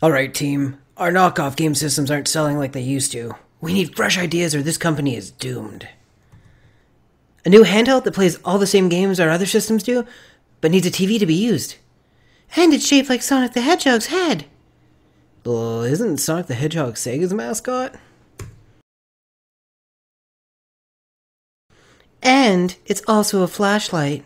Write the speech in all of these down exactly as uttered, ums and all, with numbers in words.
Alright team, our knockoff game systems aren't selling like they used to. We need fresh ideas or this company is doomed. A new handheld that plays all the same games our other systems do, but needs a T V to be used. And it's shaped like Sonic the Hedgehog's head! Well, isn't Sonic the Hedgehog Sega's mascot? And it's also a flashlight.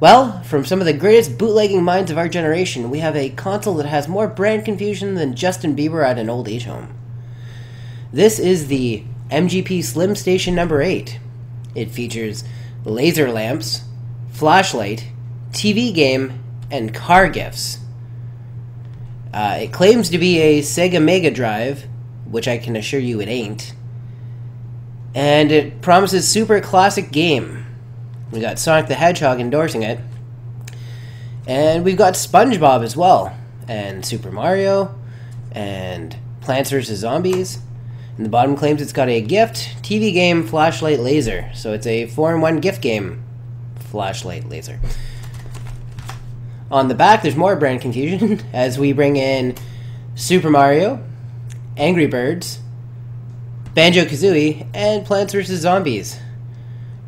Well, from some of the greatest bootlegging minds of our generation, we have a console that has more brand confusion than Justin Bieber at an old age home. This is the M G P Slim Station number eight. It features laser lamps, flashlight, T V game, and car gifts. Uh, it claims to be a Sega Mega Drive, which I can assure you it ain't. And it promises super classic game. We got Sonic the Hedgehog endorsing it. And we've got SpongeBob as well. And Super Mario. And Plants versus. Zombies. And the bottom claims it's got a gift, T V game, flashlight, laser. So it's a four in one gift game. Flashlight, laser. On the back, there's more brand confusion as we bring in Super Mario, Angry Birds, Banjo-Kazooie, and Plants versus. Zombies.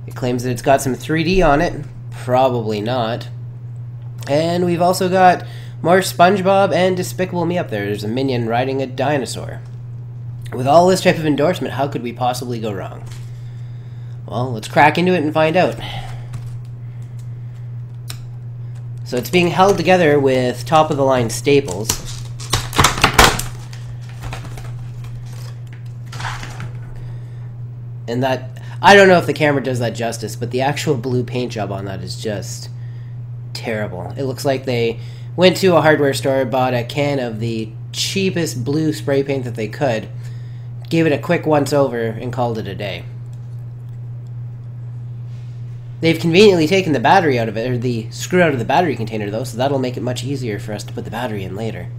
It claims that it's got some three D on it. Probably not. And we've also got more SpongeBob and Despicable Me up there. There's a minion riding a dinosaur. With all this type of endorsement, how could we possibly go wrong? Well, let's crack into it and find out. So it's being held together with top-of-the-line staples. And that... I don't know if the camera does that justice, but the actual blue paint job on that is just terrible. It looks like they went to a hardware store, bought a can of the cheapest blue spray paint that they could, gave it a quick once-over, and called it a day. They've conveniently taken the battery out of it, or the screw out of the battery container, though, so that'll make it much easier for us to put the battery in later.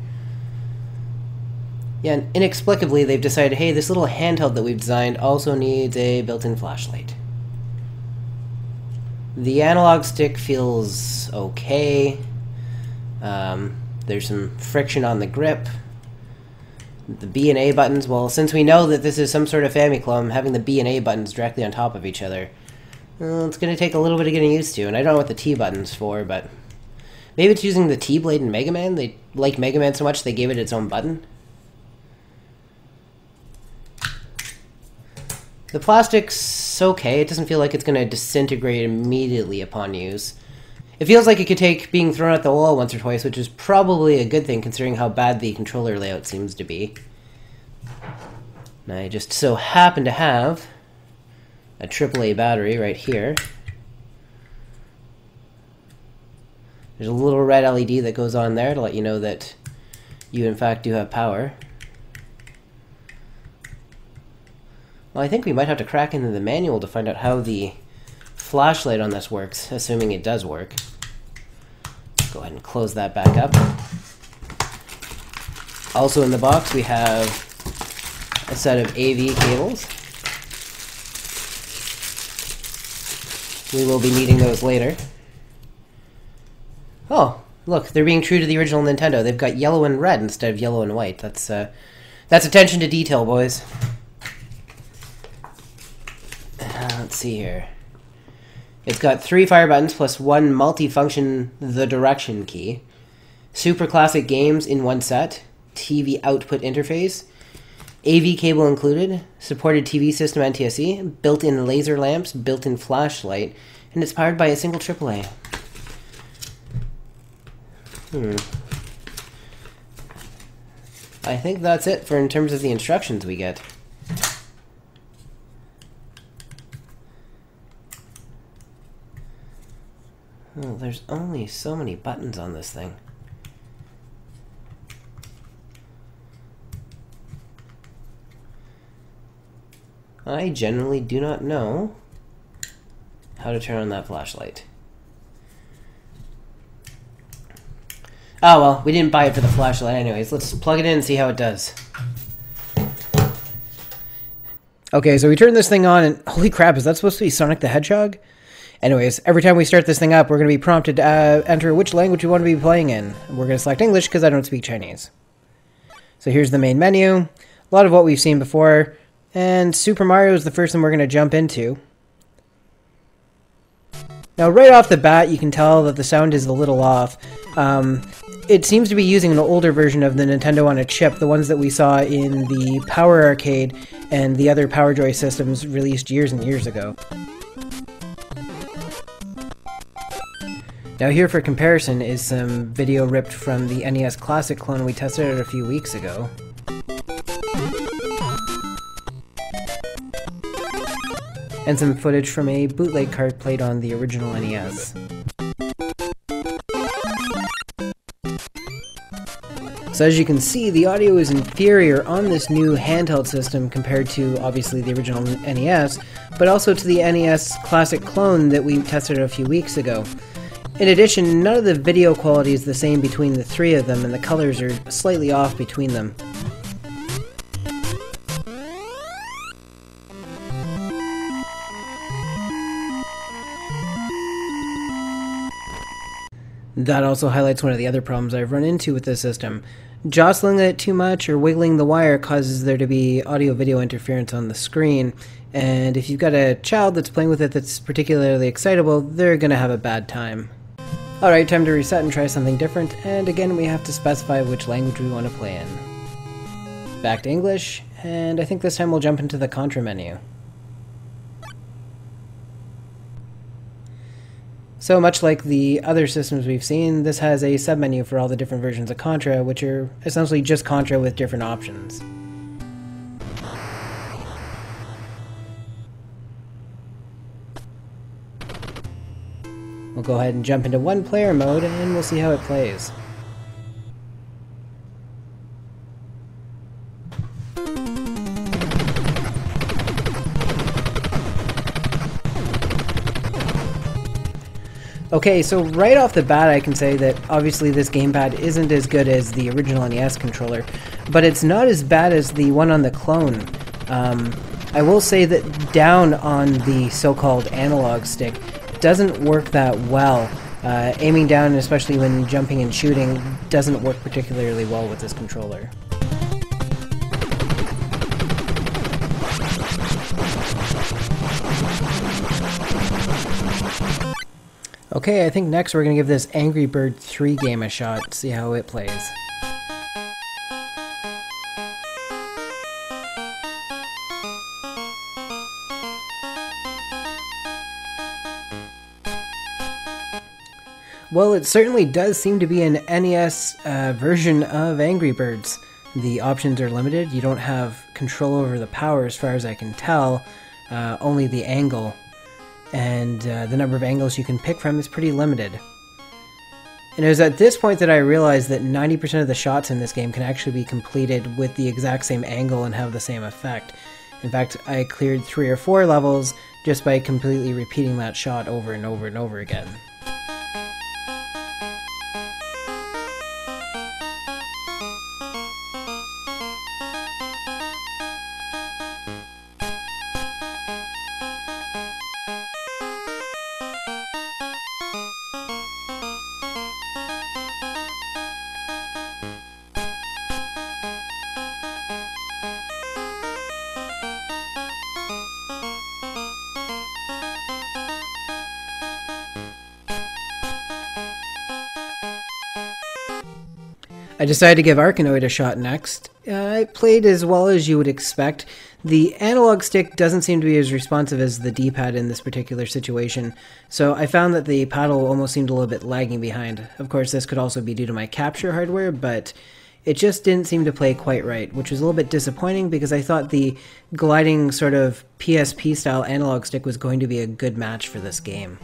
Yeah, and inexplicably they've decided, hey, this little handheld that we've designed also needs a built-in flashlight. The analog stick feels okay. Um, there's some friction on the grip. The B and A buttons, well, since we know that this is some sort of Famiclone, having the B and A buttons directly on top of each other, well, it's going to take a little bit of getting used to, and I don't know what the T button's for, but maybe it's using the T-blade in Mega Man? They like Mega Man so much they gave it its own button? The plastic's okay. It doesn't feel like it's going to disintegrate immediately upon use. It feels like it could take being thrown at the wall once or twice, which is probably a good thing considering how bad the controller layout seems to be. And I just so happen to have a triple A battery right here. There's a little red L E D that goes on there to let you know that you in fact do have power. Well, I think we might have to crack into the manual to find out how the flashlight on this works, assuming it does work. Go ahead and close that back up. Also in the box we have a set of A V cables. We will be needing those later. Oh, look, they're being true to the original Nintendo. They've got yellow and red instead of yellow and white. That's, uh, that's attention to detail, boys. Let's see here. It's got three fire buttons plus one multi-function the direction key. Super classic games in one set. T V output interface. A V cable included. Supported T V system and N T S C. Built-in laser lamps. Built-in flashlight. And it's powered by a single triple A. Hmm. I think that's it for in terms of the instructions we get. Oh, there's only so many buttons on this thing. I generally do not know how to turn on that flashlight. Oh well, we didn't buy it for the flashlight anyways. Let's plug it in and see how it does. Okay, so we turn this thing on, and holy crap, is that supposed to be Sonic the Hedgehog? Anyways, every time we start this thing up, we're going to be prompted to uh, enter which language we want to be playing in. We're going to select English because I don't speak Chinese. So here's the main menu, a lot of what we've seen before, and Super Mario is the first one we're going to jump into. Now, right off the bat, you can tell that the sound is a little off. Um, it seems to be using an older version of the Nintendo on a chip, the ones that we saw in the Power Arcade and the other Power Joy systems released years and years ago. Now here for comparison is some video ripped from the N E S Classic clone we tested it a few weeks ago. And some footage from a bootleg card played on the original N E S. So as you can see, the audio is inferior on this new handheld system compared to, obviously, the original N E S, but also to the N E S Classic clone that we tested a few weeks ago. In addition, none of the video quality is the same between the three of them, and the colors are slightly off between them. That also highlights one of the other problems I've run into with this system. Jostling it too much or wiggling the wire causes there to be audio-video interference on the screen, and if you've got a child that's playing with it that's particularly excitable, they're going to have a bad time. Alright, time to reset and try something different, and again we have to specify which language we want to play in. Back to English, and I think this time we'll jump into the Contra menu. So much like the other systems we've seen, this has a submenu for all the different versions of Contra, which are essentially just Contra with different options. We'll go ahead and jump into one player mode and we'll see how it plays. Okay, so right off the bat I can say that obviously this gamepad isn't as good as the original N E S controller, but it's not as bad as the one on the clone. Um, I will say that down on the so-called analog stick doesn't work that well. Uh, aiming down, especially when jumping and shooting, doesn't work particularly well with this controller. Okay, I think next we're going to give this Angry Bird three game a shot, see how it plays. Well, it certainly does seem to be an N E S uh, version of Angry Birds. The options are limited, you don't have control over the power as far as I can tell, uh, only the angle. And uh, the number of angles you can pick from is pretty limited. And it was at this point that I realized that ninety percent of the shots in this game can actually be completed with the exact same angle and have the same effect. In fact, I cleared three or four levels just by completely repeating that shot over and over and over again. I decided to give Arkanoid a shot next. Uh, it played as well as you would expect. The analog stick doesn't seem to be as responsive as the D-pad in this particular situation, so I found that the paddle almost seemed a little bit lagging behind. Of course, this could also be due to my capture hardware, but it just didn't seem to play quite right, which was a little bit disappointing because I thought the gliding sort of P S P-style analog stick was going to be a good match for this game.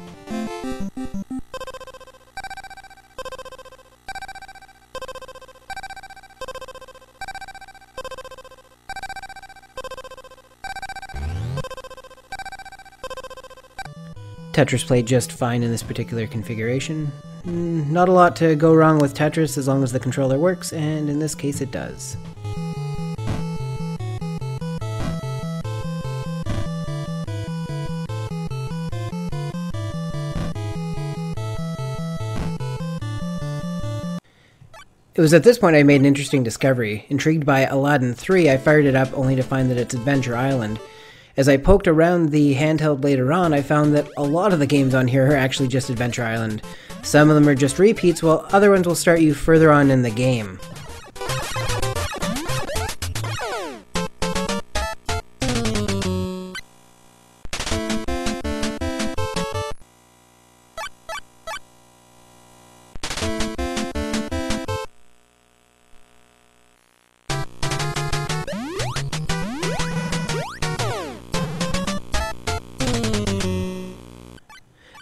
Tetris played just fine in this particular configuration. Not a lot to go wrong with Tetris as long as the controller works, and in this case it does. It was at this point I made an interesting discovery. Intrigued by Aladdin three, I fired it up only to find that it's Adventure Island. As I poked around the handheld later on, I found that a lot of the games on here are actually just Adventure Island. Some of them are just repeats, while other ones will start you further on in the game.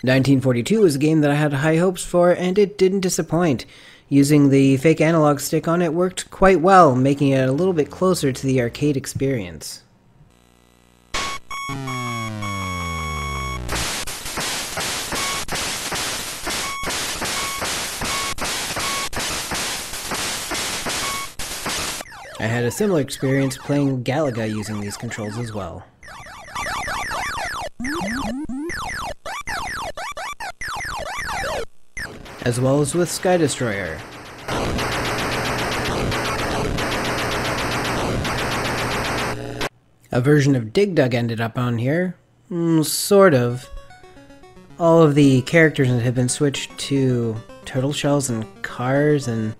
nineteen forty-two was a game that I had high hopes for, and it didn't disappoint. Using the fake analog stick on it worked quite well, making it a little bit closer to the arcade experience. I had a similar experience playing Galaga using these controls as well. As well as with Sky Destroyer. A version of Dig Dug ended up on here. Mm, sort of. All of the characters have been switched to turtle shells and cars, and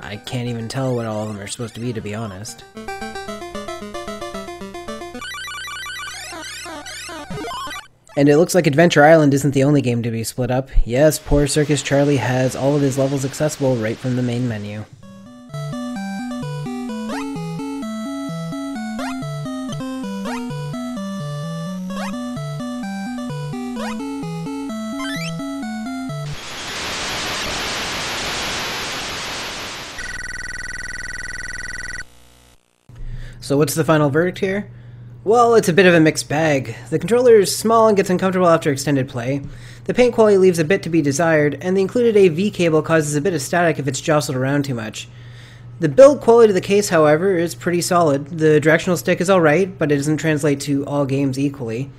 I can't even tell what all of them are supposed to be, to be honest. And it looks like Adventure Island isn't the only game to be split up. Yes, poor Circus Charlie has all of his levels accessible right from the main menu. So what's the final verdict here? Well, it's a bit of a mixed bag. The controller is small and gets uncomfortable after extended play. The paint quality leaves a bit to be desired, and the included A V cable causes a bit of static if it's jostled around too much. The build quality of the case, however, is pretty solid. The directional stick is alright, but it doesn't translate to all games equally.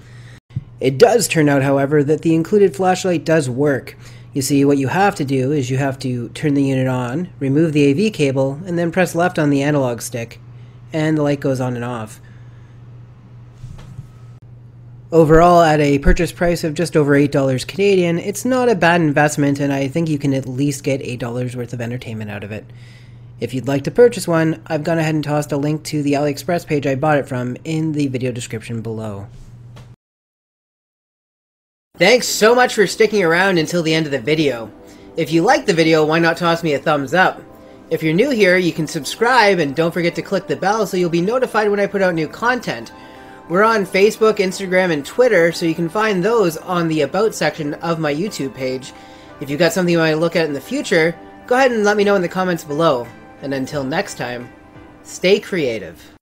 It does turn out, however, that the included flashlight does work. You see, what you have to do is you have to turn the unit on, remove the A V cable, and then press left on the analog stick, and the light goes on and off. Overall, at a purchase price of just over eight dollars Canadian, it's not a bad investment, and I think you can at least get eight dollars worth of entertainment out of it. If you'd like to purchase one, I've gone ahead and tossed a link to the AliExpress page I bought it from in the video description below. Thanks so much for sticking around until the end of the video. If you liked the video, why not toss me a thumbs up? If you're new here, you can subscribe, and don't forget to click the bell so you'll be notified when I put out new content. We're on Facebook, Instagram, and Twitter, so you can find those on the About section of my YouTube page. If you've got something you want to look at in the future, go ahead and let me know in the comments below. And until next time, stay creative.